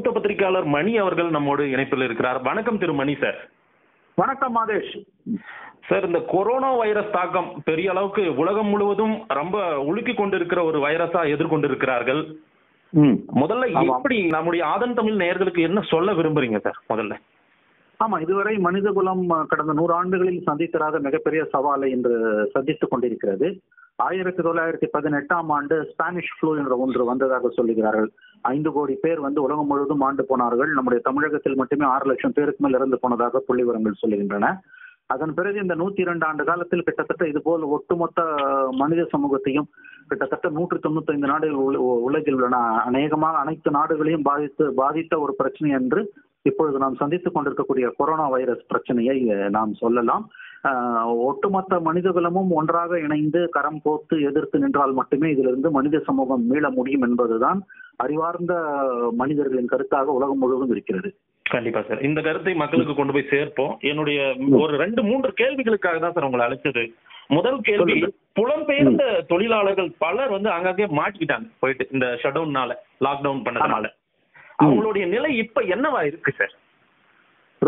மூத்த பத்திரிகையாளர் மணி அவர்கள் நம்மோடு இணைப்பில் இருக்கிறார். வணக்கம் திரு மணி சார். வணக்கம் மாதேஷ் சார். இந்த கொரோனா வைரஸ் தாக்கம் பெரிய அளவுக்கு உலகம் முழுவதும் ரொம்ப உலுக்கி கொண்டிருக்கிற ஒரு வைரஸா எதிர்கொண்டிருக்கிறார்கள். முதல்ல எப்படி நம்முடைய ஆதன் தமிழ் நேயர்களுக்கு என்ன சொல்ல விரும்புறீங்க சார்? முதல்ல ஆமா, இதுவரை மனித குலம் கடந்த 100 ஆண்டுகளில் சந்தித்திராத மிகப்பெரிய சவாலை இன்று சந்தித்துக் கொண்டிருக்கிறது. 1918ஆம் ஆண்டு ஸ்பானிஷ் ஃப்ளூ என்ற ஒன்று வந்ததாக சொல்லுகிறார்கள். 5 கோடி பேர் உலகம் முழுவதும் ஆண்டு போனார்கள். நம்முடைய தமிழகத்தில் மட்டுமே 6 லட்சம் பேருக்கு மேல் இறந்து போனதாக புள்ளி விவரங்கள் சொல்லுகின்றன. அதன் பிறகு இந்த 102 ஆண்டு காலத்தில் கிட்டத்தட்ட இதுபோல் ஒட்டுமொத்த மனித சமூகத்தையும் கிட்டத்தட்ட 195 நாடுகள் உலகில் உள்ளன. அநேகமாக அனைத்து நாடுகளையும் பாதித்த ஒரு பிரச்சனை என்று இப்பொழுது நாம் சந்தித்துக் கொண்டிருக்கக்கூடிய கொரோனா வைரஸ் பிரச்சனையை நாம் சொல்லலாம். ஒட்டுமொத்த மனிதகுலமும் ஒன்றாக இணைந்து கரம் கோர்த்து எதிர்த்து நின்றால் மட்டுமே இதிலிருந்து மனித சமூகம் மீள முடியும் என்பதுதான் அறிவார்ந்த மனிதர்களின் கருத்தாக உலகம் முழுவதும் இருக்கிறது. கண்டிப்பா சார், இந்த கருத்தை மக்களுக்கு கொண்டு போய் சேர்ப்போம். என்னுடைய ஒரு 2-3 கேள்விகளுக்காக தான் சார் உங்களை அழைச்சது. முதல் கேள்வி, புலம்பெயர்ந்த தொழிலாளர்கள் பலர் அங்கங்கே மாட்டிக்கிட்டாங்க போயிட்டு, இந்த ஷட் டவுன்னால, லாக்டவுன் பண்ணதுனால அவங்களுடைய நிலை இப்ப என்னவா இருக்கு சார்?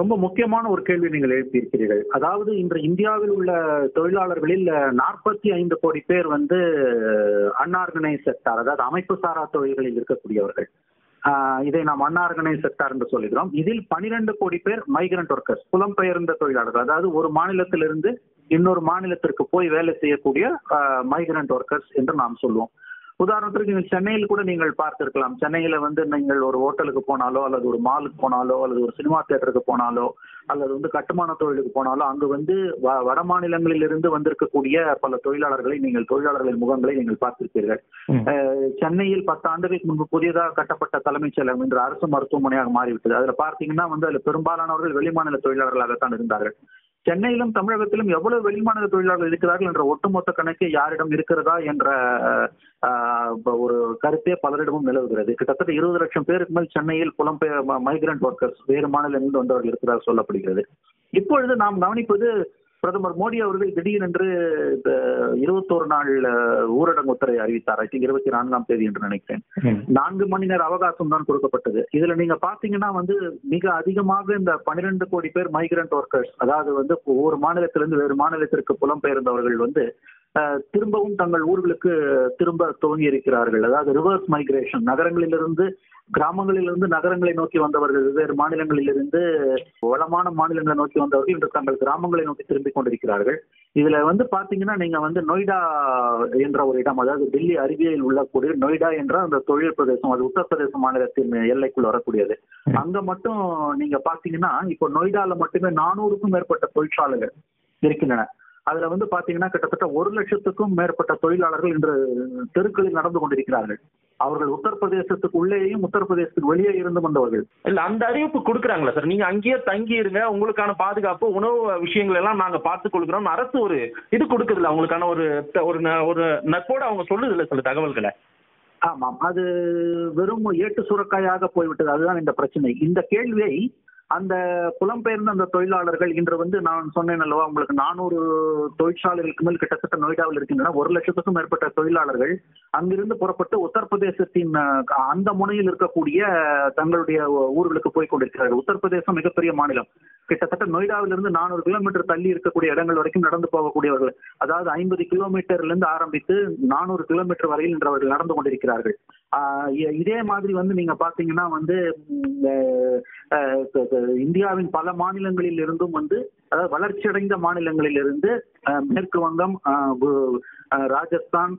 ரொம்ப முக்கியமான ஒரு கேள்வி நீங்கள் எழுப்பியிருக்கிறீர்கள். அதாவது இன்று இந்தியாவில் உள்ள தொழிலாளர்களில் 45 கோடி பேர் அன்ஆர்கனைஸ் செக்டார், அதாவது அமைப்பு சாரா தொழில்களில் இருக்கக்கூடியவர்கள். இதை நாம் அன்ஆர்கனைஸ் செக்டார் என்று சொல்லுகிறோம். இதில் 12 கோடி பேர் மைக்ரண்ட் ஒர்க்கர்ஸ், புலம்பெயர்ந்த தொழிலாளர்கள். அதாவது ஒரு மாநிலத்திலிருந்து இன்னொரு மாநிலத்திற்கு போய் வேலை செய்யக்கூடிய மைக்ரண்ட் ஒர்க்கர்ஸ் என்று நாம் சொல்லுவோம். உதாரணத்திற்கு சென்னையில் கூட நீங்கள் பார்த்திருக்கலாம். சென்னையில நீங்கள் ஒரு ஹோட்டலுக்கு போனாலோ, அல்லது ஒரு மாலுக்கு போனாலோ, அல்லது ஒரு சினிமா தியேட்டருக்கு போனாலோ, அல்லது கட்டுமான தொழிலுக்கு போனாலோ, அங்கு வட மாநிலங்களிலிருந்து வந்திருக்கக்கூடிய பல தொழிலாளர்களை நீங்கள், தொழிலாளர்களின் முகங்களை நீங்கள் பார்த்திருப்பீர்கள். சென்னையில் 10 ஆண்டுகளுக்கு முன்பு புதியதாக கட்டப்பட்ட தலைமைச் செயலகம் இன்று அரசு மருத்துவமனையாக மாறிவிட்டது. அதுல பார்த்தீங்கன்னா அதுல பெரும்பாலானவர்கள் வெளிமாநில தொழிலாளர்களாகத்தான் இருந்தார்கள். சென்னையிலும் தமிழகத்திலும் எவ்வளவு வெளிமாநில தொழிலாளர்கள் இருக்கிறார்கள் என்ற ஒட்டுமொத்த கணக்கு யாரிடம் இருக்கிறதா என்ற ஒரு கருத்தே பலரிடமும் நிலவுகிறது. கிட்டத்தட்ட 20 லட்சம் பேருக்கு மேல் சென்னையில் புலம்பெயர் மைக்ரண்ட் ஒர்க்கர்ஸ், வேறு மாநிலங்களில் வந்தவர்கள் இருக்கிறார் சொல்லப்படுகிறது. இப்பொழுது நாம் கவனிப்பது, பிரதமர் மோடி அவர்கள் திடீரென்று 21 நாள் ஊரடங்கு உத்தரவை அறிவித்தார். 24ஆம் தேதி என்று நினைக்கிறேன். 4 மணி நேர அவகாசம் தான் கொடுக்கப்பட்டது. இதுல நீங்க பாத்தீங்கன்னா மிக அதிகமாக இந்த 12 கோடி பேர் மைக்ரண்ட் ஒர்க்கர்ஸ், அதாவது ஒரு மாநிலத்திலிருந்து வேறு மாநிலத்திற்கு புலம்பெயர்ந்தவர்கள் திரும்பவும் தங்கள் ஊர்களுக்கு திரும்ப துவங்கி இருக்கிறார்கள். அதாவது ரிவர்ஸ் மைக்ரேஷன், நகரங்களிலிருந்து, கிராமங்களிலிருந்து நகரங்களை நோக்கி வந்தவர்கள், வெவ்வேறு மாநிலங்களிலிருந்து வளமான மாநிலங்களை நோக்கி வந்தவர்கள் இன்று தங்கள் கிராமங்களை நோக்கி திரும்பிக் கொண்டிருக்கிறார்கள். இதுல பாத்தீங்கன்னா நீங்க நொய்டா என்ற ஒரு இடம், அதாவது டெல்லி அருகில் உள்ளக்கூடிய நொய்டா என்ற அந்த தொழில் பிரதேசம், அது உத்தரப்பிரதேச மாநிலத்தின் எல்லைக்குள் வரக்கூடியது. அங்க மட்டும் நீங்க பாத்தீங்கன்னா இப்போ நொய்டால மட்டுமே 400க்கும் மேற்பட்ட தொழிற்சாலைகள் இருக்கின்றன. அதுல பாத்தீங்கன்னா கிட்டத்தட்ட 1 லட்சத்துக்கும் மேற்பட்ட தொழிலாளர்கள் இன்று தெருக்களில் நடந்து கொண்டிருக்கிறார்கள். அவர்கள் உத்தரப்பிரதேசத்துக்கு உள்ளேயும் உத்தரப்பிரதேசத்துக்கு வெளியே இருந்து வந்தவர்கள். இல்ல, அந்த அறிவிப்பு கொடுக்குறாங்களா சார், நீங்க அங்கேயே தங்கி இருங்க, உங்களுக்கான பாதுகாப்பு, உணவு விஷயங்கள் எல்லாம் நாங்க பார்த்துக் கொள்கிறோம் அரசு ஒரு இது கொடுக்குறதுல, அவங்களுக்கான ஒரு நட்போட அவங்க சொல்லுது இல்ல சில தகவல்களை? ஆமாம், அது வெறும் ஏட்டு சுரக்காயாக போய்விட்டது. அதுதான் இந்த பிரச்சனை. இந்த கேள்வியை அந்த புலம்பெயர்ந்த அந்த தொழிலாளர்கள் இன்று நான் சொன்னேன் அல்லவா உங்களுக்கு, 400 தொழிற்சாலைகளுக்கு மேல் கிட்டத்தட்ட நொய்டாவில் இருக்கின்றன. 1 லட்சத்துக்கும் மேற்பட்ட தொழிலாளர்கள் அங்கிருந்து புறப்பட்டு உத்தரப்பிரதேசத்தின் அந்த முனையில் இருக்கக்கூடிய தங்களுடைய ஊர்களுக்கு போய் கொண்டிருக்கிறார்கள். உத்தரப்பிரதேசம் மிகப்பெரிய மாநிலம். கிட்டத்தட்ட நொய்டாவிலிருந்து 400 கிலோமீட்டர் தள்ளி இருக்கக்கூடிய இடங்கள் வரைக்கும் நடந்து போகக்கூடியவர்கள். அதாவது 50 கிலோமீட்டர்லேருந்து ஆரம்பித்து 400 கிலோமீட்டர் வரையில் இன்று அவர்கள் நடந்து கொண்டிருக்கிறார்கள். இதே மாதிரி நீங்க பாத்தீங்கன்னா இந்தியாவின் பல மாநிலங்களில் இருந்தும் அதாவது வளர்ச்சியடைந்த மாநிலங்களில் இருந்து மேற்கு வங்கம், ராஜஸ்தான்,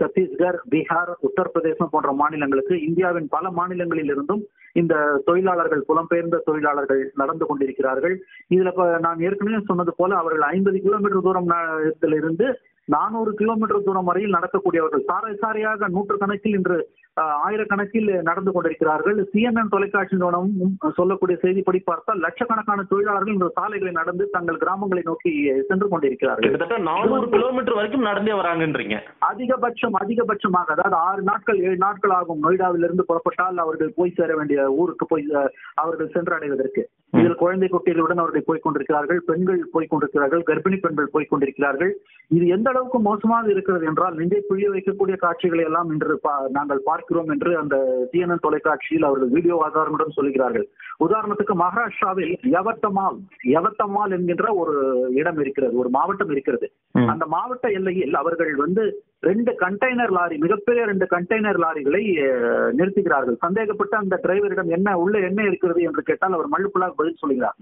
சத்தீஸ்கர், பீகார், உத்தரப்பிரதேசம் போன்ற மாநிலங்களுக்கு, இந்தியாவின் பல மாநிலங்களில் இருந்தும் இந்த தொழிலாளர்கள், புலம்பெயர்ந்த தொழிலாளர்கள் நடந்து கொண்டிருக்கிறார்கள். இதுல நான் ஏற்கனவே சொன்னது போல அவர்கள் 50 கிலோமீட்டர் தூரத்திலிருந்து 400 கிலோமீட்டர் தூரம் வரையில் நடக்கக்கூடியவர்கள். சாரை சாரையாக 100 கணக்கில் இன்று 1000 கணக்கில் நடந்து கொண்டிருக்கிறார்கள். CNN தொலைக்காட்சி நிறுவனமும் சொல்லக்கூடிய செய்திப்படி பார்த்தால் லட்சக்கணக்கான தொழிலாளர்கள் இந்த சாலைகளை நடந்து தங்கள் கிராமங்களை நோக்கி சென்று கொண்டிருக்கிறார்கள். கிட்டத்தட்ட 400 கிலோமீட்டர் வரைக்கும் நடந்தே வராங்கன்றீங்க? அதிகபட்சமாக அதாவது 6 நாட்கள் 7 நாட்கள் ஆகும் நொய்டாவிலிருந்து புறப்பட்டால் அவர்கள் போய் சேர வேண்டிய ஊருக்கு போய் அவர்கள் சென்றடைவதற்கு. இதில் குழந்தை குட்டிகளுடன் அவர்கள் போய்கொண்டிருக்கிறார்கள், பெண்கள் போய்கொண்டிருக்கிறார்கள், கர்ப்பிணி பெண்கள் போய்கொண்டிருக்கிறார்கள். இது எந்த அளவு அளவுக்கு மோசமாக இருக்கிறது என்றால் நெஞ்சை புரிய வைக்கக்கூடிய காட்சிகளை எல்லாம் இன்று நாங்கள் பார்க்கிறோம் என்று அந்த CNN தொலைக்காட்சியில் அவர்கள் வீடியோ ஆதாரங்களுடன் சொல்கிறார்கள். உதாரணத்துக்கு மகாராஷ்டிராவில் யவத்தமால் என்கின்ற ஒரு இடம் இருக்கிறது, ஒரு மாவட்டம் இருக்கிறது. அந்த மாவட்ட எல்லையில் அவர்கள் வந்து 2 கண்டெய்னர் லாரி, மிகப்பெரிய 2 கண்டெய்னர் லாரிகளை நிறுத்துகிறார்கள். சந்தேகப்பட்ட அந்த டிரைவரிடம் உள்ள என்ன இருக்கிறது என்று கேட்டால் அவர் மல்லுப்புள்ளாக பதில் சொல்கிறார்.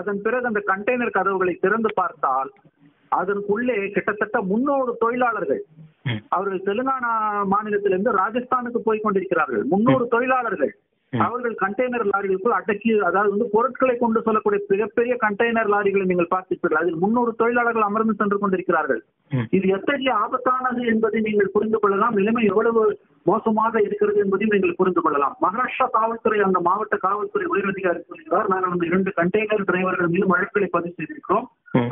அதன் பிறகு அந்த கண்டெய்னர் கதவுகளை திறந்து பார்த்தால் அதற்குள்ளே கிட்டத்தட்ட 300 தொழிலாளர்கள், அவர்கள் தெலுங்கானா மாநிலத்திலிருந்து ராஜஸ்தானுக்கு போய் கொண்டிருக்கிறார்கள். 300 தொழிலாளர்கள் அவர்கள் கண்டெய்னர் லாரிகளுக்குள் அடக்கி, அதாவது வந்து பொருட்களை கொண்டு சொல்லக்கூடிய மிகப்பெரிய கண்டெய்னர் லாரிகளை நீங்கள் பார்த்திருப்பீர்கள். அதில் 300 தொழிலாளர்கள் அமர்ந்து சென்று கொண்டிருக்கிறார்கள். இது எத்தகைய ஆபத்தானது என்பதை நீங்கள் புரிந்து கொள்ளலாம். நிலைமை எவ்வளவு மோசமாக இருக்கிறது என்பதையும் நீங்கள் புரிந்து கொள்ளலாம். மகாராஷ்டிரா காவல்துறை, அந்த மாவட்ட காவல்துறை உயரதிகாரி சொல்கிறார், நாங்கள் அந்த 2 கண்டெய்னர் டிரைவர்கள் மீது வழக்குகளை பதிவு செய்திருக்கிறோம்,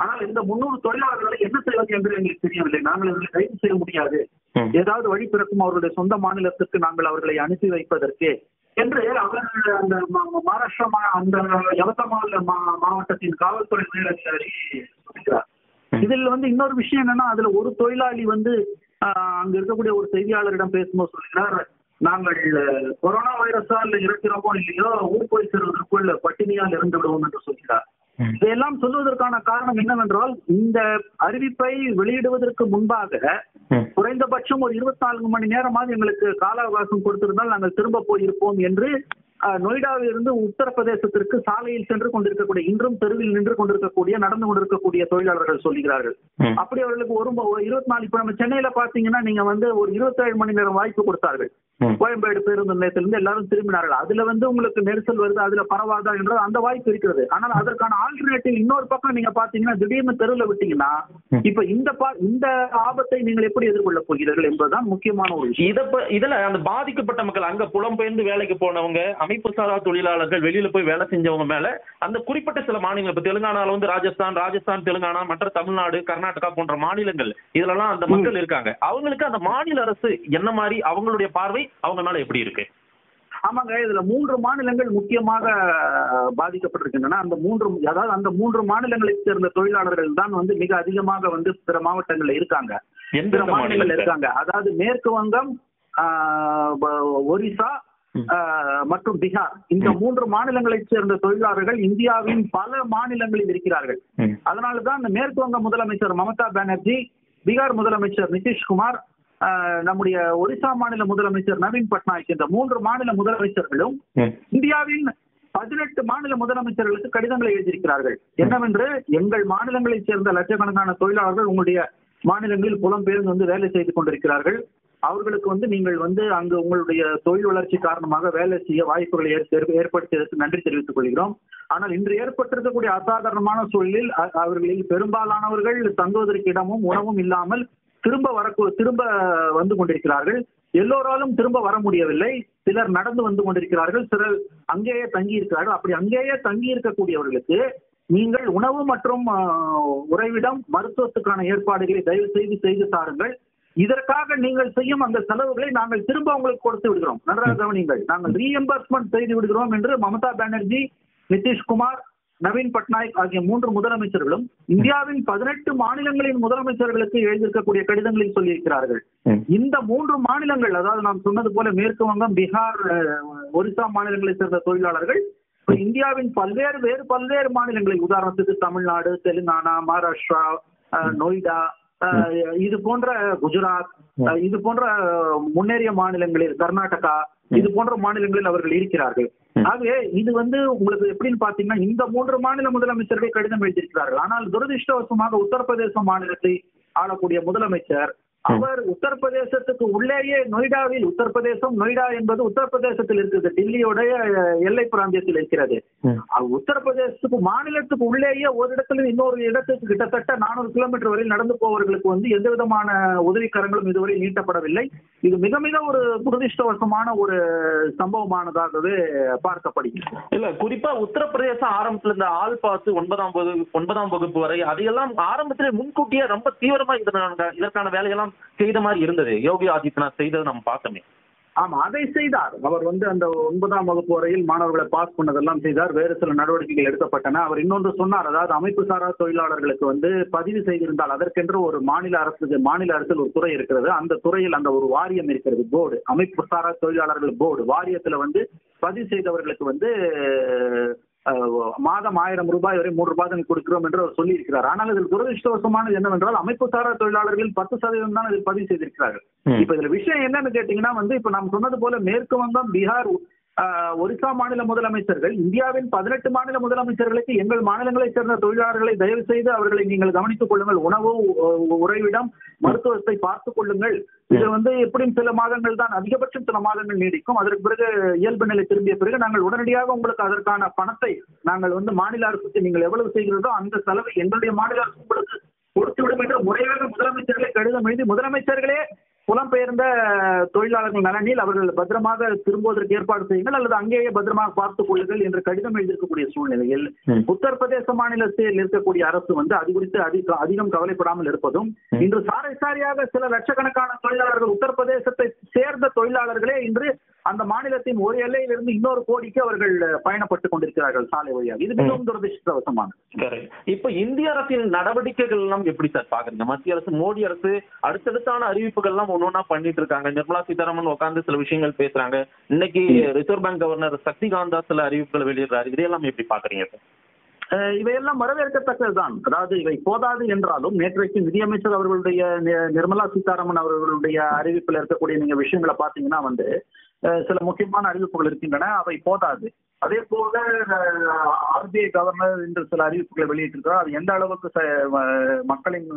ஆனால் இந்த 300 தொழிலாளர்களை என்ன செய்வது என்று எங்களுக்கு தெரியவில்லை. நாங்கள் அவர்களை கைது செய்ய முடியாது, ஏதாவது வழி பிறக்கும், அவர்களுடைய சொந்த மாநிலத்திற்கு நாங்கள் அவர்களை அனுப்பி வைப்பதற்கு என்று அவர்கள் அந்த மகாராஷ்டிரா அந்த யவத்தமால் மாவட்டத்தின் காவல்துறை உயரதிகாரி சொல்கிறார். இதில் வந்து இன்னொரு விஷயம் என்னன்னா, அதுல ஒரு தொழிலாளி வந்து அங்க இருக்கக்கூடிய ஒரு செய்தியாளரிடம் பேசும்போது சொல்கிறார், நாங்கள் கொரோனா வைரஸால் இருக்கிறோமோ இல்லையோ ஊர் போய் சேர்வதற்குள் பட்டினியால் இருந்து விடுவோம் என்று சொல்கிறார். இதையெல்லாம் சொல்வதற்கான காரணம் என்னவென்றால், இந்த அறிவிப்பை வெளியிடுவதற்கு முன்பாக குறைந்தபட்சம் ஒரு 24 மணி நேரமாவது எங்களுக்கு கால அவகாசம் கொடுத்திருந்தால் நாங்கள் திரும்ப போயிருப்போம் என்று நொய்டாவிலிருந்து உத்தரப்பிரதேசத்திற்கு சாலையில் சென்று கொண்டிருக்கக்கூடிய, இன்றும் தெருவில் நின்று கொண்டிருக்கக்கூடிய, நடந்து கொண்டிருக்கக்கூடிய தொழிலாளர்கள் சொல்கிறார்கள். அப்படி அவர்களுக்கு ஒரு 24, இப்ப நம்ம சென்னையில பாத்தீங்கன்னா நீங்க வந்து ஒரு 27 மணி நேரம் வாய்ப்பு கொடுத்தார்கள். கோயம்பேடு பேருந்து நிலையத்திலிருந்து எல்லாரும் திரும்பினார்கள். அதுல வந்து உங்களுக்கு நெரிசல் வருது, அதுல பரவாதா என்ற அந்த வாய்ப்பு இருக்கிறது. ஆனால் அதற்கான ஆல்டர்னேட்டிவ் இன்னொரு பக்கம் நீங்க பாத்தீங்கன்னா திடீர்னு தெருவில் விட்டீங்கன்னா இப்ப இந்த ஆபத்தை நீங்கள் எப்படி எதிர்கொள்ள போகிறீர்கள் என்பதுதான் முக்கியமான ஒரு விஷயம். இதுல அந்த பாதிக்கப்பட்ட மக்கள், அங்க புலம்பெயர்ந்து வேலைக்கு போனவங்க, அமைப்பு சாரா தொழிலாளர்கள், வெளியில போய் வேலை செஞ்சவங்க மேல அந்த குறிப்பிட்ட சில மாநிலங்கள், இப்ப தெலுங்கானால வந்து ராஜஸ்தான், தெலுங்கானா, மற்ற தமிழ்நாடு, கர்நாடகா போன்ற மாநிலங்கள், இதெல்லாம் அந்த மக்கள் இருக்காங்க. அவங்களுக்கு அந்த மாநில அரசு என்ன மாதிரி, அவங்களுடைய பார்வை அவங்கனால எப்படி இருக்கு? ஆமாங்க, இதுல 3 மாநிலங்கள் முக்கியமாக பாதிக்கப்பட்டிருக்கின்றன. அந்த மூன்று மாநிலங்களை சேர்ந்த தொழிலாளர்கள் தான் வந்து மிக அதிகமாக வந்து பிற மாவட்டங்கள்ல இருக்காங்க, பிற மாநிலங்கள் இருக்காங்க. அதாவது மேற்கு வங்கம், ஒரிசா மற்றும் பீகார், இந்த 3 மாநிலங்களைச் சேர்ந்த தொழிலாளர்கள் இந்தியாவின் பல மாநிலங்களில் இருக்கிறார்கள். அதனாலதான் மேற்கு வங்க முதலமைச்சர் மமதா பானர்ஜி, பீகார் முதலமைச்சர் நிதிஷ்குமார், நம்முடைய ஒரிசா மாநில முதலமைச்சர் நவீன் பட்நாயக் என்ற 3 மாநில முதலமைச்சர்களும் இந்தியாவின் 18 மாநில முதலமைச்சர்களுக்கு கடிதங்களை எழுதியிருக்கிறார்கள். என்னவென்று, எங்கள் மாநிலங்களைச் சேர்ந்த லட்சக்கணக்கான தொழிலாளர்கள் உங்களுடைய மாநிலங்களில் புலம்பெயர்ந்து வந்து வேலை செய்து கொண்டிருக்கிறார்கள். அவர்களுக்கு வந்து நீங்கள் வந்து அங்கு உங்களுடைய தொழில் வளர்ச்சி காரணமாக வேலை செய்ய வாய்ப்புகளை ஏற்படுத்தியதற்கு நன்றி தெரிவித்துக் கொள்கிறோம். ஆனால் இன்று ஏற்பட்டிருக்கக்கூடிய அசாதாரணமான சூழலில் அவர்களில் பெரும்பாலானவர்கள் தங்குவதற்கு இடமும் உணவும் இல்லாமல் திரும்ப வந்து கொண்டிருக்கிறார்கள். எல்லோராலும் திரும்ப வர முடியவில்லை. சிலர் நடந்து வந்து கொண்டிருக்கிறார்கள், சிலர் அங்கேயே தங்கி இருக்கிறார்கள். அப்படி அங்கேயே தங்கி இருக்கக்கூடியவர்களுக்கு நீங்கள் உணவு மற்றும் உறைவிடம், மருத்துவத்துக்கான ஏற்பாடுகளை தயவு செய்து செய்து தாருங்கள். இதற்காக நீங்கள் செய்யும் அந்த செலவுகளை நாங்கள் திரும்ப உங்களுக்கு கொடுத்து விடுகிறோம், நன்றாக கவனிங்கள், நாங்கள் ரீஎம்பர்ஸ்மெண்ட் செய்து விடுகிறோம் என்று மமதா பானர்ஜி, நிதிஷ்குமார், நவீன் பட்நாயக் ஆகிய 3 முதலமைச்சர்களும் இந்தியாவின் 18 மாநிலங்களின் முதலமைச்சர்களுக்கு எழுதியிருக்கக்கூடிய கடிதங்களில் சொல்லியிருக்கிறார்கள். இந்த 3 மாநிலங்கள், அதாவது நாம் சொன்னது போல மேற்கு வங்கம், பீகார், ஒரிசா மாநிலங்களை சேர்ந்த தொழிலாளர்கள் இந்தியாவின் வேறு பல்வேறு மாநிலங்களில், உதாரணத்துக்கு தமிழ்நாடு, தெலுங்கானா, மகாராஷ்டிரா, நொய்டா, இது போன்ற குஜராத், இது போன்ற முன்னேறிய மாநிலங்களில், கர்நாடகா, இது போன்ற மாநிலங்களில் அவர்கள் இருக்கிறார்கள். ஆகவே இது வந்து உங்களுக்கு எப்படின்னு பாத்தீங்கன்னா, இந்த 3 மாநில முதலமைச்சர்கள் கடிதம் எழுதியிருக்கிறார்கள். ஆனால் துரதிருஷ்டவசமாக உத்தரப்பிரதேச மாநிலத்தை ஆளக்கூடிய முதலமைச்சர், அவர் உத்தரப்பிரதேசத்துக்கு உள்ளேயே நொய்டாவில், உத்தரப்பிரதேசம், நொய்டா என்பது உத்தரப்பிரதேசத்தில் இருக்கிறது, டெல்லியோடைய எல்லை பிராந்தியத்தில் இருக்கிறது. உத்தரப்பிரதேசத்துக்கு மாநிலத்துக்கு உள்ளேயே ஒரு இடத்துல இன்னொரு இடத்துக்கு கிட்டத்தட்ட 400 கிலோமீட்டர் வரை நடந்து போவர்களுக்கு வந்து எந்த விதமான உதவிக்கரங்களும் இதுவரை நீட்டப்படவில்லை. இது மிக மிக ஒரு துரதிருஷ்டவசமான ஒரு சம்பவமானதாகவே பார்க்கப்படுகிறது. இல்ல, குறிப்பா உத்தரப்பிரதேசம் ஆரம்பத்தில் இந்த ஆள் பார்த்து 9ஆம் வகுப்பு வரை அதையெல்லாம் ஆரம்பத்திலே முன்கூட்டியே ரொம்ப தீவிரமா இதற்கான வேலையெல்லாம் செய்த மாதிரி இருந்தது. யோகி ஆதித்யநாத் செய்தது நம்ம பார்த்தோமே. ஆமா, அதை செய்தார். அவர் வந்து அந்த 9ஆம் வகுப்பு வரையில் மாணவர்களை பாஸ் பண்ணதெல்லாம் செய்தார். வேறு சில நடவடிக்கைகள் எடுக்கப்பட்டன. அவர் இன்னொன்று சொன்னார், அதாவது அமைப்பு சாரா தொழிலாளர்களுக்கு வந்து பதிவு செய்திருந்தால் அதற்கென்று ஒரு மாநில அரசில் ஒரு துறை இருக்கிறது. அந்த துறையில் அந்த ஒரு வாரியம் இருக்கிறது, போர்டு, அமைப்பு சாரா தொழிலாளர்கள் போர்டு. வாரியத்துல வந்து பதிவு செய்தவர்களுக்கு வந்து மாதம் 1000 ரூபாய் வரை 3 ரூபாய் தான் கொடுக்கிறோம் என்று அவர் சொல்லி இருக்கிறார். ஆனால் இதில் துரதிருஷ்டவசமானது என்னவென்றால் அமைப்பு சாரா தொழிலாளர்களில் 10% தான் இதில் பதிவு செய்திருக்கிறார்கள். இப்ப இதுல விஷயம் என்னன்னு கேட்டீங்கன்னா வந்து இப்ப நாம் சொன்னது போல மேற்கு வங்கம், பீகார், ஒரிசா மாநில முதலமைச்சர்கள், இந்தியாவின் 18 மாநில முதலமைச்சர்களுக்கு எங்கள் மாநிலங்களைச் சேர்ந்த தொழிலாளர்களை தயவு செய்து அவர்களை நீங்கள் கவனித்துக் கொள்ளுங்கள், உணவு, உறைவிடம், மருத்துவத்தை பார்த்துக் கொள்ளுங்கள். இது வந்து எப்படியும் சில மாதங்கள் தான், அதிகபட்சம் சில மாதங்கள் நீடிக்கும். அதற்கு பிறகு இயல்பு நிலை திரும்பிய பிறகு நாங்கள் உடனடியாக உங்களுக்கு அதற்கான பணத்தை நாங்கள் வந்து மாநில அரசுக்கு நீங்கள் எவ்வளவு செய்கிறதோ அந்த செலவை எங்களுடைய மாநில அரசு உங்களுக்கு கொடுத்துவிடும் என்று முறையாக முதலமைச்சர்களை கடிதம் எழுதி முதலமைச்சர்களே புலம்பெயர்ந்த தொழிலாளர்கள் நலனில் அவர்கள் பத்திரமாக திரும்புவதற்கு ஏற்பாடு செய்யுங்கள் அல்லது அங்கேயே பத்திரமாக பார்த்துக் கொள்ளுங்கள் என்று கடிதம் எழுதியிருக்கக்கூடிய சூழ்நிலையில் உத்தரப்பிரதேச மாநிலத்தில் இருக்கக்கூடிய அரசு வந்து அது குறித்து அதிகம் கவலைப்படாமல் இருப்பதும், இன்று சாரை சாரியாக சில லட்சக்கணக்கான தொழிலாளர்கள், உத்தரப்பிரதேசத்தை சேர்ந்த தொழிலாளர்களே இன்று அந்த மாநிலத்தின் ஒரு எல்லையிலிருந்து இன்னொரு கோடிக்கு அவர்கள் பயணப்பட்டுக் கொண்டிருக்கிறார்கள் சாலை வழியாக. இது மிகவும் துரதிருஷ்டவசமானது. இப்ப இந்திய அரசின் நடவடிக்கைகள் எல்லாம் எப்படி சார் பாக்குறீங்க? மத்திய அரசு, மோடி அரசு அடுத்தடுத்தான அறிவிப்புகள் எல்லாம் ஒன்னொன்னா பண்ணிட்டு இருக்காங்க. நிர்மலா சீதாராமன் உட்கார்ந்து சில விஷயங்கள் பேசுறாங்க. இன்னைக்கு ரிசர்வ் பேங்க் கவர்னர் சக்திகாந்தா சில அறிவிப்புகளை வெளியிடுறாரு. இதையெல்லாம் எப்படி பாக்குறீங்க சார்? இவையெல்லாம் வரவேற்கத்தக்கதுதான். அதாவது இவை போதாது என்றாலும் நேற்றைக்கு நிதியமைச்சர் அவர்களுடைய, நிர்மலா சீதாராமன் அவர்களுடைய அறிவிப்புல இருக்கக்கூடிய நீங்க விஷயங்களை பாத்தீங்கன்னா வந்து சில முக்கியமான அறிவிப்புகள் இருக்கின்றன, அவை போதாது. அதே போல ஆர்பிஐ கவர்னர் என்று சில அறிவிப்புகளை வெளியிட்டிருக்கிறார். அது எந்த அளவுக்கு மக்களின்,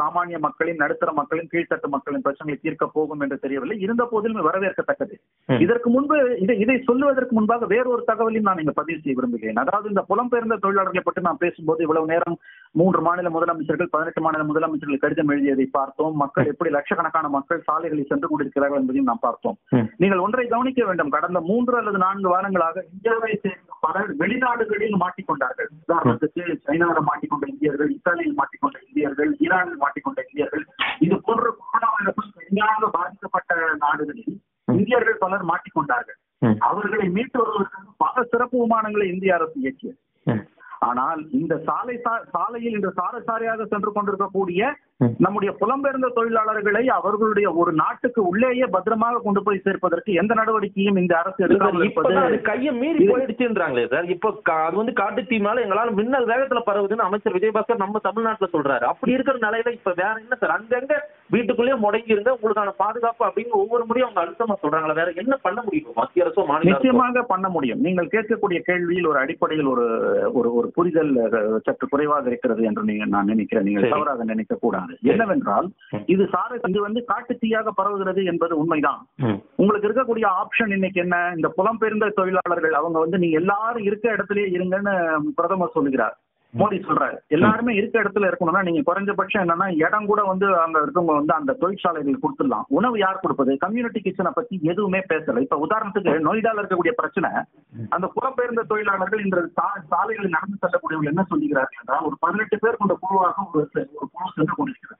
சாமானிய மக்களின், நடுத்தர மக்களின், கீழ்த்தட்டு மக்களின் பிரச்சனைகளை தீர்க்க போகும் என்று தெரியவில்லை. இருந்த போதிலும் வரவேற்கத்தக்கது. இதற்கு முன்பு இதை சொல்லுவதற்கு முன்பாக வேறொரு தகவலையும் நான் இங்க பதிவு செய்ய விரும்புகிறேன். அதாவது இந்த புலம்பெயர்ந்த தொழிலாளர்களை பற்றி நான் பேசும்போது இவ்வளவு நேரம் 3 மாநில முதலமைச்சர்கள், 18 மாநில முதலமைச்சர்கள் கடிதம் எழுதியதை பார்த்தோம். மக்கள் எப்படி லட்சக்கணக்கான மக்கள் சாலைகளில் சென்று கொண்டிருக்கிறார்கள் என்பதையும் நாம் பார்த்தோம். நீங்கள் ஒன்றை கவனிக்க வேண்டும், கடந்த 3 அல்லது 4 வாரங்களாக இந்தியாவை சேர்ந்த பலர் வெளிநாடுகளில் மாட்டிக்கொண்டார்கள். உதாரணத்துக்கு சைனாவில் மாட்டிக்கொண்ட இந்தியர்கள், இத்தாலியில் மாட்டிக்கொண்ட இந்தியர்கள், ஈரானில் மாட்டிக்கொண்ட இந்தியர்கள், இது போன்ற கொரோனா வைரஸ் கடுமையாக பாதிக்கப்பட்ட நாடுகளில் இந்தியர்கள் பலர் மாட்டிக்கொண்டார்கள். அவர்களை மீட்டு வருவதற்காக பல சிறப்பு விமானங்களை இந்திய அரசு இயக்கியது. ஆனால் இந்த சாலையில் இன்று சாரசாரியாக சென்று கொண்டிருக்கக்கூடிய நம்முடைய புலம்பெயர்ந்த தொழிலாளர்களை அவர்களுடைய ஒரு நாட்டுக்கு உள்ளேயே பத்திரமாக கொண்டு போய் சேர்ப்பதற்கு எந்த நடவடிக்கையும் இந்த அரசு எடுக்காமல் கையை மீறி போயிடுச்சுன்றாங்களே சார். இப்போ அது வந்து காட்டு தீ மேல எங்களால் மின்னல் வேகத்துல பரவுதுன்னு அமைச்சர் விஜயபாஸ்கர் நம்ம தமிழ்நாட்டில் சொல்றாரு. அப்படி இருக்கிற நிலையில இப்ப வேற என்ன சார்? அங்கங்க வீட்டுக்குள்ளேயே முடங்கி இருந்த உங்களுக்கான பாதுகாப்பு அப்படின்னு ஒவ்வொரு முறையும் அவங்க அழுத்தமா சொல்றாங்களா? வேற என்ன பண்ண முடியும்? மத்திய அரசோ மாநில நிச்சயமாக பண்ண முடியும். நீங்கள் கேட்கக்கூடிய கேள்வியில் ஒரு அடிப்படையில் ஒரு புரிதல் சற்று குறைவாக இருக்கிறது என்று நான் நினைக்கிறேன். நீங்கள் தவறாக நினைக்க கூடாது. என்னவென்றால் இது வந்து காட்டு தீயாக பரவுகிறது என்பது உண்மைதான். உங்களுக்கு இருக்கக்கூடிய ஆப்ஷன் இன்னைக்கு என்ன? இந்த புலம்பெயர்ந்த தொழிலாளர்கள் அவங்க வந்து நீங்க எல்லாரும் இருக்க இடத்துலயே இருங்கன்னு பிரதமர் சொல்லுகிறார், மோடி சொல்றாரு. எல்லாருமே இருக்க இடத்துல இருக்கணும்னா நீங்க குறைஞ்சபட்சம் என்னன்னா இடம் கூட வந்து அங்க இருக்கவங்க வந்து அந்த தொழிற்சாலைகள் கொடுத்துடலாம். உணவு யார் கொடுப்பது? கம்யூனிட்டி கிச்சனை பத்தி எதுவுமே பேசல. இப்ப உதாரணத்துக்கு நொய்டால இருக்கக்கூடிய பிரச்சனை, அந்த புலம்பெயர்ந்த தொழிலாளர்கள் இந்த சாலைகளில் நடந்து செல்லக்கூடியவர்கள் என்ன சொல்லுகிறார்கள் என்றால் ஒரு 18 பேர் கொண்ட குழுவாக ஒரு குழு சென்று கொண்டிருக்கிறது.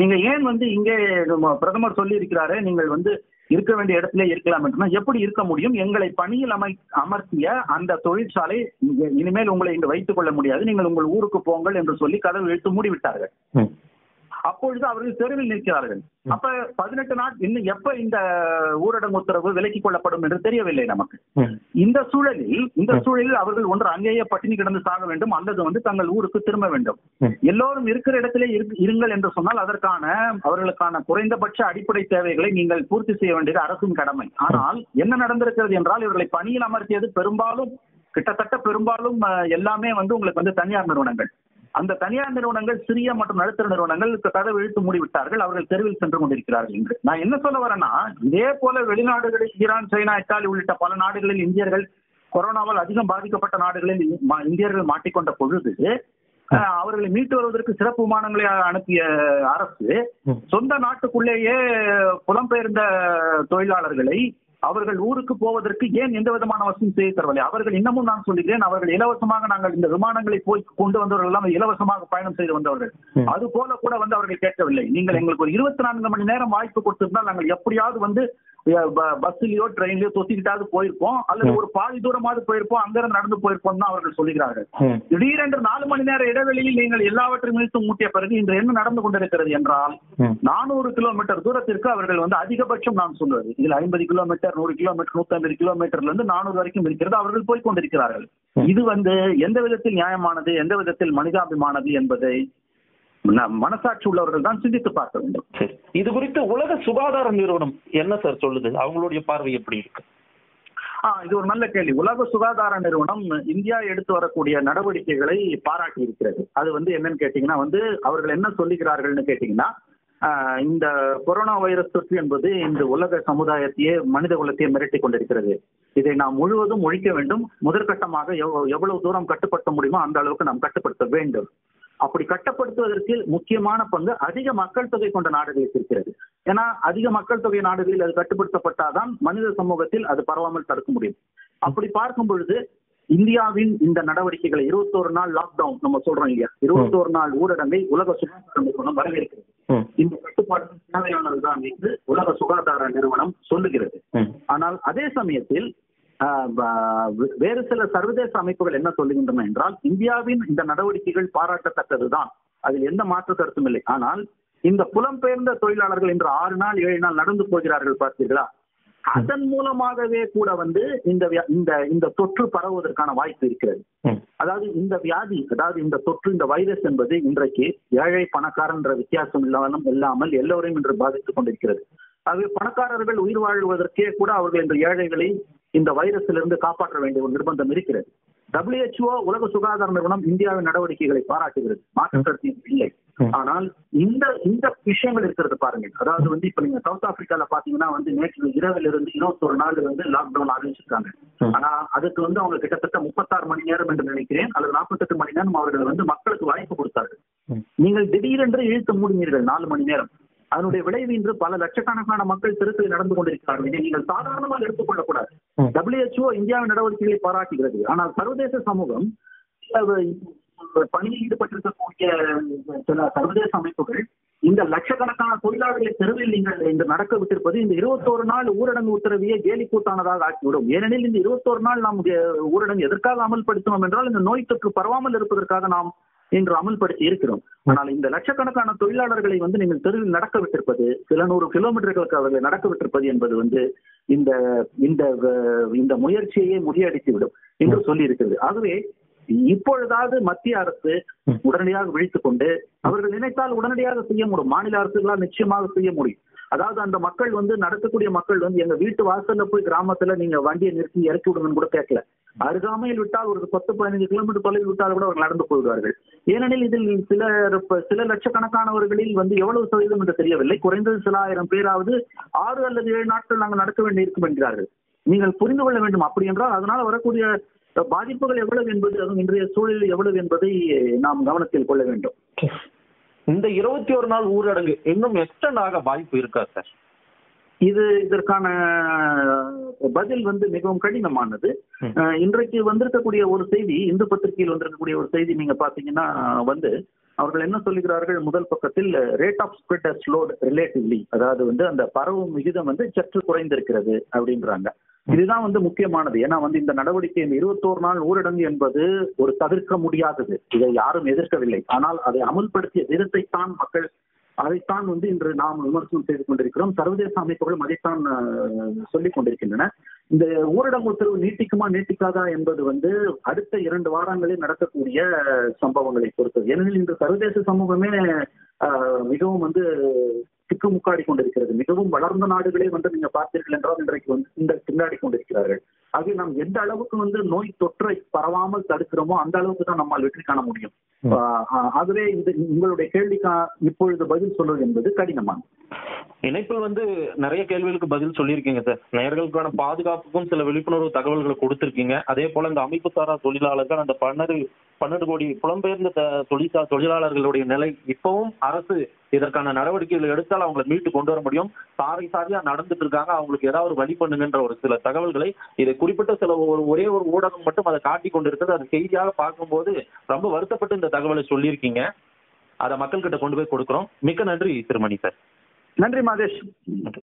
நீங்க ஏன் வந்து இங்கே பிரதமர் சொல்லி இருக்கிறாரு நீங்கள் வந்து இருக்க வேண்டிய இடத்துல இருக்கலாம் என்றுனா எப்படி இருக்க முடியும்? எங்களை பணியில் அமர்த்திய அந்த தொழிற்சாலை இனிமேல் உங்களை இங்கு வைத்துக் கொள்ள முடியாது, நீங்கள் உங்கள் ஊருக்கு போங்கள் என்று சொல்லி கதவு இழுத்து மூடிவிட்டார்கள். அப்பொழுது அவர்கள் தெருவில் நிற்கிறார்கள். அப்ப 18 நாள் இன்னும் எப்ப இந்த ஊரடங்கு உத்தரவு விலக்கிக் கொள்ளப்படும் என்று தெரியவில்லை நமக்கு. இந்த சூழலில் அவர்கள் ஒன்று அங்கேயே பட்டினி கிடந்து சாக வேண்டும் அல்லது வந்து தங்கள் ஊருக்கு திரும்ப வேண்டும். எல்லோரும் இருக்கிற இடத்திலே இருங்கள் என்று சொன்னால் அதற்கான அவர்களுக்கான குறைந்தபட்ச அடிப்படை தேவைகளை நீங்கள் பூர்த்தி செய்ய வேண்டியது அரசின் கடமை. ஆனால் என்ன நடந்திருக்கிறது என்றால் இவர்களை பணியில் அமர்த்தியது கிட்டத்தட்ட பெரும்பாலும் எல்லாமே வந்து உங்களுக்கு வந்து தனியார் நிறுவனங்கள். அந்த தனியார் நிறுவனங்கள், சிறிய மற்றும் நடுத்தர நிறுவனங்கள் கதவை இழுத்து மூடிவிட்டார்கள். அவர்கள் தெருவில் சென்று கொண்டிருக்கிறார்கள் என்று நான் என்ன சொல்ல வரேன்னா, இதே போல வெளிநாடுகளில், ஈரான், சைனா, இத்தாலி உள்ளிட்ட பல நாடுகளில் இந்தியர்கள், கொரோனாவால் அதிகம் பாதிக்கப்பட்ட நாடுகளில் இந்தியர்கள் மாட்டிக்கொண்ட பொழுது அவர்களை மீட்டு வருவதற்கு சிறப்பு விமானங்களை அனுப்பிய அரசு சொந்த நாட்டுக்குள்ளேயே புலம்பெயர்ந்த தொழிலாளர்களை அவர்கள் ஊருக்கு போவதற்கு ஏன் எந்த விதமான வசதியும் செய்ய தரவில்லை. அவர்கள் இன்னமும் நான் சொல்லுகிறேன், அவர்கள் இலவசமாக நாங்கள் இந்த விமானங்களை போய் கொண்டு வந்தவர்கள் எல்லாம் இலவசமாக பயணம் செய்து வந்தவர்கள். அது போல கூட அவர்கள் கேட்கவில்லை. நீங்கள் எங்களுக்கு ஒரு 24 மணி நேரம் வாய்ப்பு கொடுத்திருந்தால் நாங்கள் எப்படியாவது பஸ்லயோ ட்ரெயின்லயோ தொத்திக்கிட்டாவது போயிருப்போம், அல்லது ஒரு பாதி தூரமாவது போயிருப்போம், அங்கிருந்து நடந்து போயிருப்போம் தான் அவர்கள் சொல்லுகிறார்கள். திடீரென்று 4 மணி நேர இடைவெளியில் நீங்கள் எல்லாவற்றையும் இழுத்து மூட்டிய பிறகு இன்று என்ன நடந்து கொண்டிருக்கிறது என்றால் 400 கிலோமீட்டர் தூரத்திற்கு அவர்கள் அதிகபட்சம் நான் சொல்வது இதில் 50 கிலோமீட்டர், 100 கிலோமீட்டர், 150 கிலோமீட்டர்ல இருந்து 400 வரைக்கும் இருக்கிறது அவர்கள் போய் கொண்டிருக்கிறார்கள். இது எந்த விதத்தில் நியாயமானது, எந்த விதத்தில் மனிதாபிமானது என்பதை மனசாட்சி உள்ளவர்கள் தான் சிந்தித்து பார்க்க வேண்டும். இது குறித்து உலக சுகாதார நிறுவனம் என்ன சார் சொல்லுது, அவங்களுடைய பார்வை எப்படி இருக்கு? இது ஒரு நல்ல கேள்வி. உலக சுகாதார நிறுவனம் இந்தியா எடுத்து வரக்கூடிய நடவடிக்கைகளை பாராட்டி இருக்கிறது. அது என்னன்னு கேட்டீங்கன்னா அவர்கள் என்ன சொல்லுகிறார்கள்னு கேட்டீங்கன்னா, இந்த கொரோனா வைரஸ் தொற்று என்பது இந்த உலக சமுதாயத்தையே மனித குலத்தையே மிரட்டி கொண்டிருக்கிறது. இதை நாம் முழுவதும் ஒழிக்க வேண்டும். முதற்கட்டமாக எவ்வளவு தூரம் கட்டுப்படுத்த முடியுமோ அந்த அளவுக்கு நாம் கட்டுப்படுத்த வேண்டும். அப்படி கட்டுப்படுத்துவதற்கு முக்கியமான பங்கு அதிக மக்கள் தொகை கொண்ட நாடுகளுக்கு இருக்கிறது. ஏன்னா அதிக மக்கள் தொகை நாடுகளில் அது கட்டுப்படுத்தப்பட்டால்தான் மனித சமூகத்தில் அது பரவாமல் தடுக்க முடியும். அப்படி பார்க்கும் பொழுது இந்தியாவின் இந்த நடவடிக்கைகளை 21 நாள் லாக்டவுன் நம்ம சொல்றோம் இல்லையா, 21 நாள் ஊரடங்கை உலக சுகாதார நிறுவனம் வரவேற்கிறது. இந்த கட்டுப்பாடு தேவையானதுதான் என்று உலக சுகாதார நிறுவனம் சொல்லுகிறது. ஆனால் அதே சமயத்தில் வேறு சில சர்வதேச அமைப்புகள் என்ன சொல்லுகின்றன என்றால் இந்தியாவின் இந்த நடவடிக்கைகள் பாராட்டத்தக்கதுதான், அதில் எந்த மாற்று கருத்தும் இல்லை. ஆனால் இந்த புலம்பெயர்ந்த தொழிலாளர்கள் இன்று 6 நாள் 7 நாள் நடந்து போகிறார்கள் பார்த்தீர்களா, அதன் மூலமாகவே கூட இந்த தொற்று பரவுவதற்கான வாய்ப்பு இருக்கிறது. அதாவது இந்த வியாதி, அதாவது இந்த தொற்று, இந்த வைரஸ் என்பது இன்றைக்கு ஏழை பணக்காரன் என்ற வித்தியாசம் இல்லாமல் எல்லோரையும் இன்று பாதித்துக் கொண்டிருக்கிறது. ஆகவே பணக்காரர்கள் உயிர் வாழ்வதற்கே கூட அவர்கள் இந்த ஏழைகளை இந்த வைரஸிலிருந்து காப்பாற்ற வேண்டிய ஒரு நிர்பந்தம் இருக்கிறது. WHO உலக சுகாதார நிறுவனம் இந்தியாவின் நடவடிக்கைகளை பாராட்டுகிறது, மாற்று கருத்து இல்லை. ஆனால் இந்த விஷயங்கள் இருக்கிறது பாருங்க. அதாவது இப்ப நீங்க சவுத் ஆப்பிரிக்கால பாத்தீங்கன்னா நேற்று இரவில் இருந்து 21 நாள் லாக்டவுன் ஆரம்பிச்சிருக்காங்க. ஆனா அதுக்கு அவங்க கிட்டத்தட்ட 36 மணி நேரம் என்று நினைக்கிறேன் அல்லது 48 மணி நேரம் அவர்கள் மக்களுக்கு வாய்ப்பு கொடுத்தார்கள். நீங்கள் திடீரென்று இழுத்து மூடினீர்கள் 4 மணி நேரம். அதனுடைய விளைவு இன்று பல லட்சக்கணக்கான மக்கள் தெருக்களில் நடந்து கொண்டிருக்கிறார்கள். இதை நீங்கள் சாதாரணமாக எடுத்துக்கொள்ளக்கூடாது. WHO இந்தியாவின் நடவடிக்கைகளை பாராட்டுகிறது. ஆனால் சர்வதேச சமூகம், பணியில் ஈடுபட்டிருக்கக்கூடிய சில சர்வதேச அமைப்புகள் இந்த லட்சக்கணக்கான தொழிலாளர்களை தெருவில் நீங்கள் இன்று நடக்க விட்டிருப்பது இந்த 21 நாள் ஊரடங்கு உத்தரவையே கேலி கூட்டானதாக ஆக்கிவிடும். ஏனெனில் இந்த 21 நாள் நாம் ஊரடங்கு எதற்காக அமல்படுத்தினோம் என்றால் இந்த நோய் தொற்று பரவாமல் இருப்பதற்காக நாம் இன்று அமல்படுத்தி இருக்கிறோம். ஆனால் இந்த லட்சக்கணக்கான தொழிலாளர்களை நீங்கள் தெருவில் நடக்க விட்டிருப்பது, சில 100 கிலோமீட்டர்களுக்கு அவர்களை நடக்க விட்டிருப்பது என்பது இந்த முயற்சியையே முறியடித்துவிடும் என்று சொல்லி இருக்கிறது. ஆகவே இப்பொழுதாவது மத்திய அரசு உடனடியாக விழித்துக் கொண்டு அவர்கள் நினைத்தால் உடனடியாக செய்ய முடியும், மாநில அரசுகளால் நிச்சயமாக செய்ய முடியும். அதாவது அந்த மக்கள் நடக்கக்கூடிய மக்கள் எங்க வீட்டு வாசல்ல போய் கிராமத்துல நீங்க வண்டியை நிறுத்தி இறக்கி விடுங்கன்னு கூட கேட்கல. அருகாமையில் விட்டால் ஒரு 10-15 கிலோமீட்டர் தொலைவில் விட்டால் கூட அவர்கள் நடந்து போகிறார்கள். ஏனெனில் இதில் சில லட்சக்கணக்கானவர்களில் எவ்வளவு சதவீதம் என்று தெரியவில்லை, குறைந்தது சில 1000 பேராவது 6 அல்லது 7 நாட்கள் நாங்கள் நடக்க வேண்டியிருக்கும் என்கிறார்கள். நீங்கள் புரிந்து கொள்ள வேண்டும். அப்படி என்றால் அதனால் வரக்கூடிய பாதிப்புகள் எவ்வளவு என்பது, அதுவும் இன்றைய சூழலில் எவ்வளவு என்பதை நாம் கவனத்தில் கொள்ள வேண்டும். இந்த 21 நாள் ஊரடங்கு இன்னும் எக்ஸ்டெண்ட் ஆக வாய்ப்பு இருக்கா சார்? இதற்கான பதில் மிகவும் கடினமானது. இன்றைக்கு வந்திருக்கக்கூடிய ஒரு செய்தி, இந்து பத்திரிகையில் வந்திருக்கக்கூடிய ஒரு செய்தி நீங்க பாத்தீங்கன்னா அவர்கள் என்ன சொல்லுகிறார்கள், முதல் பக்கத்தில் rate of spread has slowed relatively, அதாவது அந்த பரவும் விகிதம் சற்று குறைந்திருக்கிறது அப்படின்றாங்க. இதுதான் முக்கியமானது. ஏன்னா இந்த நடவடிக்கை, இந்த 21 நாள் ஊரடங்கு என்பது ஒரு தவிர்க்க முடியாதது, இதை யாரும் எதிர்க்கவில்லை. ஆனால் அதை அமுல்படுத்திய விதத்தைத்தான் மக்கள், அதைத்தான் இன்று நாம் விமர்சனம் செய்து கொண்டிருக்கிறோம். சர்வதேச அமைப்புகளும் அதைத்தான் சொல்லிக் கொண்டிருக்கின்றன. இந்த ஊரடங்கு உத்தரவு நீட்டிக்குமா நீட்டிக்காதா என்பது அடுத்த 2 வாரங்களில் நடக்கக்கூடிய சம்பவங்களை பொறுத்தது. ஏனெனில் இன்று சர்வதேச சமூகமே மிகவும் திக்குமுக்காடி கொண்டிருக்கிறது. மிகவும் வளர்ந்த நாடுகளே நீங்க பார்த்தீர்கள் என்றால் இன்றைக்கு திண்டாடி கொண்டிருக்கிறார்கள். ஆகவே நாம் எந்த அளவுக்கு நோய் தொற்றை பரவாமல் தடுக்கிறோமோ அந்த அளவுக்கு தான் நம்மால் வெற்றி காண முடியும். ஆகவே உங்களுடைய கேள்விக்கு இப்பொழுது பதில் சொல்வது என்பது கடினமானது. இணைப்பில் வந்து நிறைய கேள்விகளுக்கு பதில் சொல்லியிருக்கீங்க சார். நேயர்களுக்கான பாதுகாப்புக்கும் சில விழிப்புணர்வு தகவல்களை கொடுத்திருக்கீங்க. அதே போல இந்த அமைப்பு சாரா தொழிலாளர்கள், அந்த 12 கோடி புலம்பெயர்ந்த தொழிலாளர்களுடைய நிலை இப்பவும் அரசு இதற்கான நடவடிக்கைகள் எடுத்தால் அவங்களை மீட்டு கொண்டு வர முடியும். சாரி சாரியா நடந்துட்டு இருக்காங்க, அவங்களுக்கு ஏதாவது வழி பண்ணுங்கன்ற ஒரு சில தகவல்களை இதை குறிப்பிட்ட சில ஒரே ஒரு ஊடகம் மட்டும் அதை காட்டி கொண்டு இருக்கிறது. அது செய்தியாக பார்க்கும்போது ரொம்ப வருத்தப்பட்டு இந்த தகவலை சொல்லியிருக்கீங்க. அதை மக்கள்கிட்ட கொண்டு போய் கொடுக்கிறோம். மிக்க நன்றி திருமணி சார். நன்றி மாதேஷ்.